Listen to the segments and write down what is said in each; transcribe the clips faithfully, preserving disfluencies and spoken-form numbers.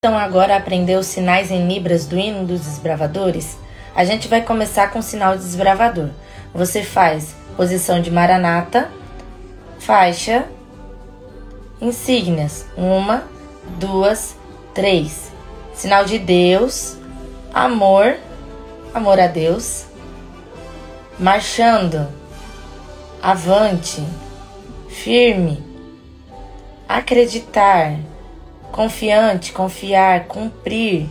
Então agora a aprender os sinais em Libras do Hino dos Desbravadores? A gente vai começar com o sinal de desbravador. Você faz posição de maranata, faixa, insígnias, uma, duas, três. Sinal de Deus, amor, amor a Deus, marchando, avante, firme, acreditar, confiante, confiar, cumprir,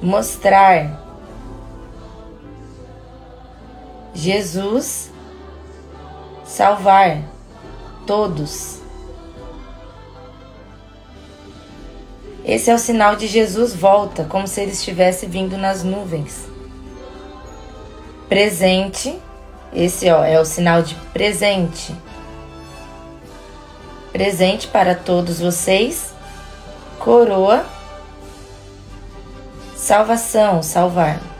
mostrar, Jesus, salvar, todos. Esse é o sinal de Jesus volta, como se ele estivesse vindo nas nuvens. Presente, esse ó, é o sinal de presente. Presente para todos vocês, coroa, salvação, salvar.